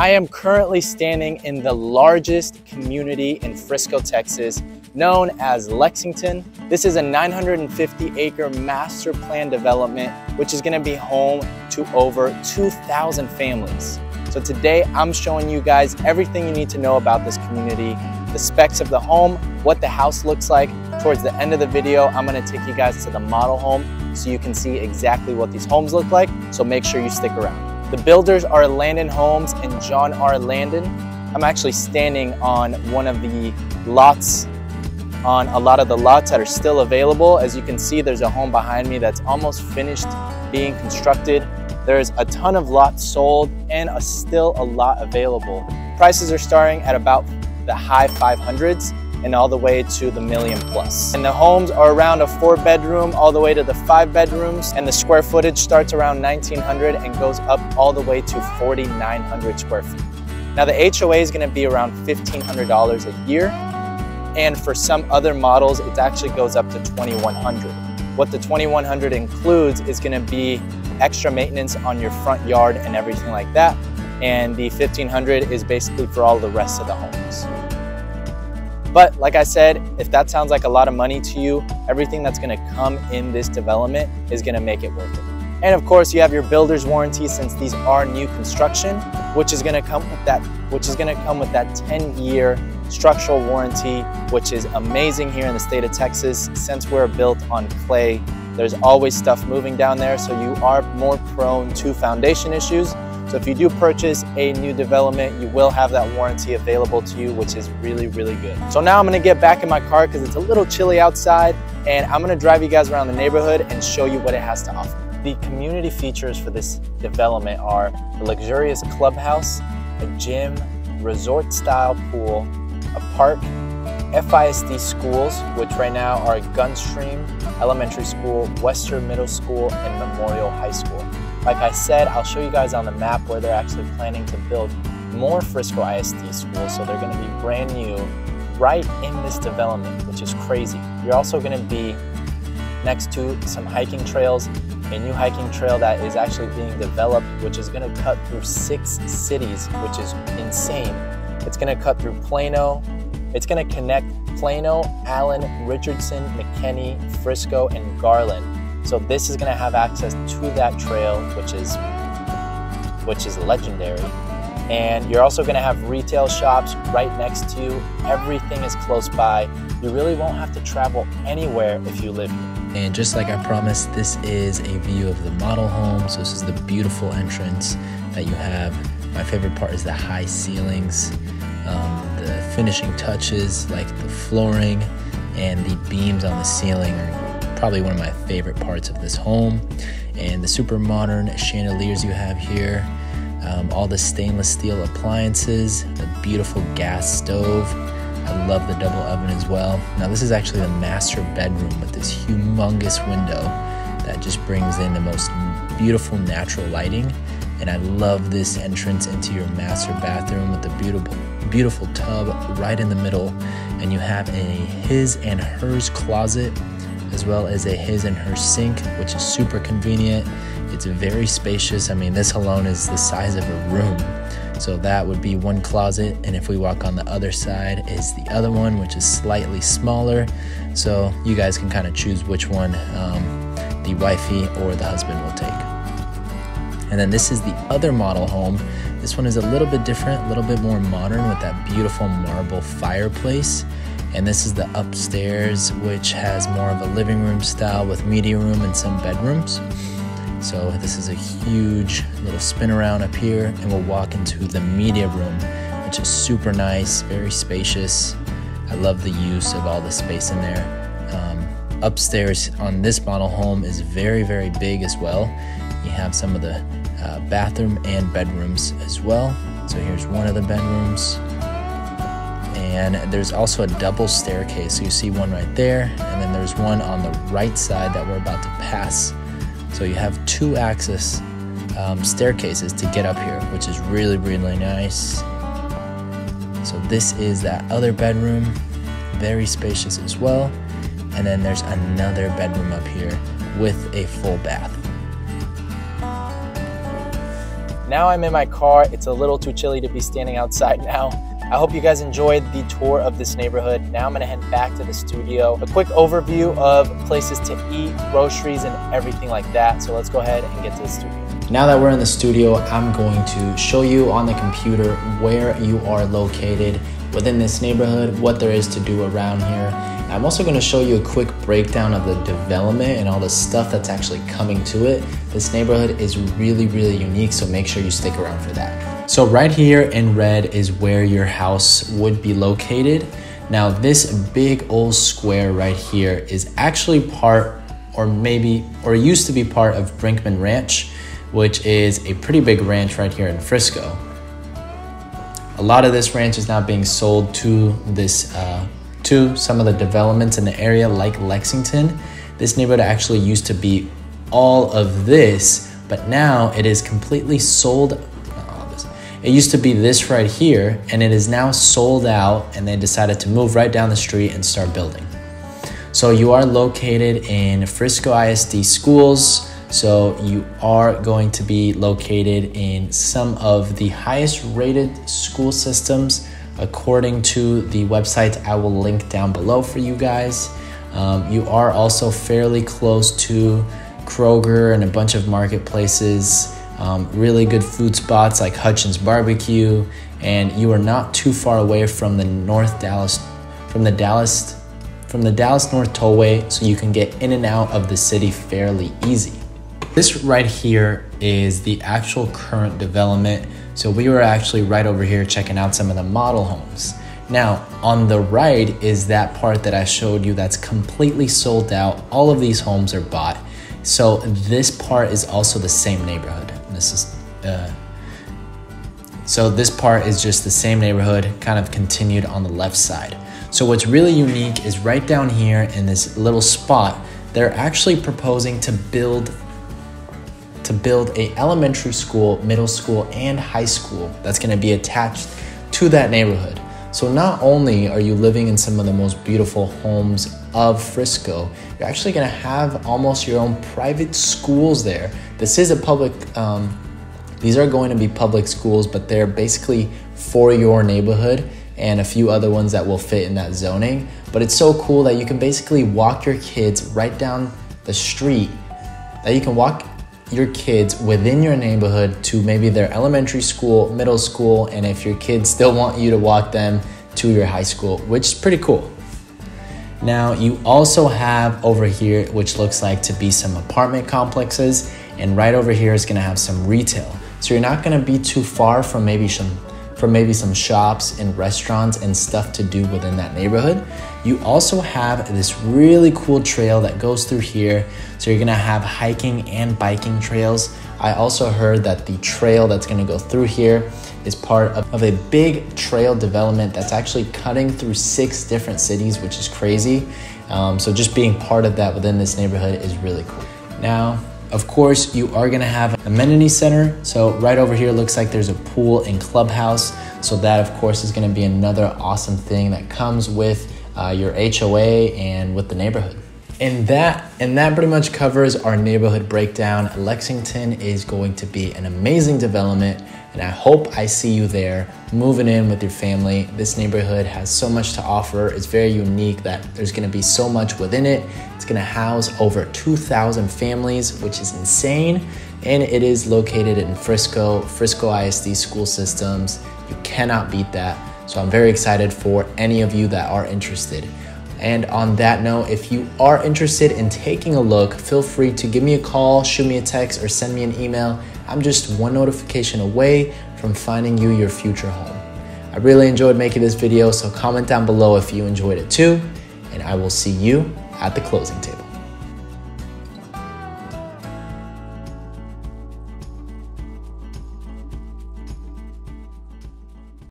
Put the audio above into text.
I am currently standing in the largest community in Frisco, Texas, known as Lexington. This is a 950-acre master plan development, which is gonna be home to over 2,000 families. So today I'm showing you guys everything you need to know about this community, the specs of the home, what the house looks like. Towards the end of the video, I'm gonna take you guys to the model home so you can see exactly what these homes look like, so make sure you stick around. The builders are Landon Homes and John R. Landon. I'm actually standing on one of the lots, on a lot of the lots that are still available. As you can see, there's a home behind me that's almost finished being constructed. There's a ton of lots sold and still a lot available. Prices are starting at about the high 500s and all the way to the million plus. And the homes are around a 4-bedroom all the way to the 5 bedrooms, and the square footage starts around 1,900 and goes up all the way to 4,900 square feet. Now the HOA is gonna be around $1,500 a year, and for some other models, it actually goes up to 2,100. What the 2,100 includes is gonna be extra maintenance on your front yard and everything like that, and the 1,500 is basically for all the rest of the homes. But like I said, if that sounds like a lot of money to you, everything that's gonna come in this development is gonna make it worth it. And of course, you have your builder's warranty since these are new construction, which is gonna come with that 10-year structural warranty, which is amazing here in the state of Texas. Since we're built on clay, there's always stuff moving down there, so you are more prone to foundation issues. So if you do purchase a new development, you will have that warranty available to you, which is really, really good. So now I'm gonna get back in my car because it's a little chilly outside, and I'm gonna drive you guys around the neighborhood and show you what it has to offer. The community features for this development are a luxurious clubhouse, a gym, resort-style pool, a park, FISD schools, which right now are Gunstream Elementary School, Western Middle School, and Memorial High School. Like I said, I'll show you guys on the map where they're actually planning to build more Frisco ISD schools, so they're gonna be brand new right in this development, which is crazy. You're also gonna be next to some hiking trails, a new hiking trail that is actually being developed, which is gonna cut through 6 cities, which is insane. It's gonna cut through Plano, it's gonna connect Plano, Allen, Richardson, McKinney, Frisco, and Garland. So this is gonna have access to that trail, which is legendary. And you're also gonna have retail shops right next to you. Everything is close by. You really won't have to travel anywhere if you live here. And just like I promised, this is a view of the model home. So this is the beautiful entrance that you have. My favorite part is the high ceilings, the finishing touches like the flooring and the beams on the ceiling are probably one of my favorite parts of this home, and the super modern chandeliers you have here, all the stainless steel appliances, the beautiful gas stove. I love the double oven as well. Now this is actually the master bedroom with this humongous window that just brings in the most beautiful natural lighting, and I love this entrance into your master bathroom with the beautiful tub right in the middle, and you have a his and hers closet as well as a his and her sink, which is super convenient. It's very spacious. I mean, this alone is the size of a room. So that would be one closet, and if we walk on the other side is the other one, which is slightly smaller. So you guys can kind of choose which one the wifey or the husband will take. And then this is the other model home. This one is a little bit different, a little bit more modern with that beautiful marble fireplace. And this is the upstairs, which has more of a living room style with media room and some bedrooms. So this is a huge little spin around up here, and we'll walk into the media room, which is super nice, very spacious. I love the use of all the space in there. Upstairs on this model home is very, very big as well. You have some of the bathroom and bedrooms as well. So here's one of the bedrooms. And there's also a double staircase. So you see one right there, and then there's one on the right side that we're about to pass. So you have 2 access staircases to get up here, which is really, really nice. So this is that other bedroom, very spacious as well. And then there's another bedroom up here with a full bath. Now I'm in my car. It's a little too chilly to be standing outside now. I hope you guys enjoyed the tour of this neighborhood. Now I'm gonna head back to the studio. A quick overview of places to eat, groceries, and everything like that. So let's go ahead and get to the studio. Now that we're in the studio, I'm going to show you on the computer where you are located within this neighborhood, what there is to do around here. I'm also going to show you a quick breakdown of the development and all the stuff that's actually coming to it. This neighborhood is really, really unique, so make sure you stick around for that. So right here in red is where your house would be located. Now this big old square right here is actually part, or used to be part of Brinkman Ranch, which is a pretty big ranch right here in Frisco. A lot of this ranch is now being sold to this to some of the developments in the area, like Lexington. This neighborhood actually used to be all of this, but now it is completely sold. Not all of this. It used to be this right here, and it is now sold out, and they decided to move right down the street and start building. So you are located in Frisco ISD schools. So you are going to be located in some of the highest rated school systems according to the website I will link down below for you guys. You are also fairly close to Kroger and a bunch of marketplaces, really good food spots like Hutchins Barbecue, and you are not too far away from the Dallas North Tollway, so you can get in and out of the city fairly easy. This right here is the actual current development. So we were actually right over here checking out some of the model homes. Now, on the right is that part that I showed you that's completely sold out. All of these homes are bought. So this part is also the same neighborhood. This part is just the same neighborhood, kind of continued on the left side. So what's really unique is right down here in this little spot, they're actually proposing to build a elementary school, middle school, and high school that's gonna be attached to that neighborhood. So not only are you living in some of the most beautiful homes of Frisco, you're actually gonna have almost your own private schools there. This is a public, these are going to be public schools, but they're basically for your neighborhood and a few other ones that will fit in that zoning. But it's so cool that you can basically walk your kids right down the street, that you can walk your kids within your neighborhood to maybe their elementary school, middle school, and if your kids still want you to walk them to your high school, which is pretty cool. Now you also have over here, which looks like to be some apartment complexes, and right over here is gonna have some retail. So you're not gonna be too far from maybe some shops and restaurants and stuff to do within that neighborhood. You also have this really cool trail that goes through here. So you're gonna have hiking and biking trails. I also heard that the trail that's gonna go through here is part of a big trail development that's actually cutting through 6 different cities, which is crazy. So just being part of that within this neighborhood is really cool. Now, of course, you are gonna have an amenity center. So right over here looks like there's a pool and clubhouse. So that of course is gonna be another awesome thing that comes with your HOA and with the neighborhood. And that pretty much covers our neighborhood breakdown. Lexington is going to be an amazing development, and I hope I see you there moving in with your family. This neighborhood has so much to offer. It's very unique that there's gonna be so much within it. It's gonna house over 2,000 families, which is insane. And it is located in Frisco, Frisco ISD school systems. You cannot beat that. So I'm very excited for any of you that are interested. And on that note, if you are interested in taking a look, feel free to give me a call, shoot me a text, or send me an email. I'm just one notification away from finding you your future home. I really enjoyed making this video, so comment down below if you enjoyed it too, and I will see you at the closing table.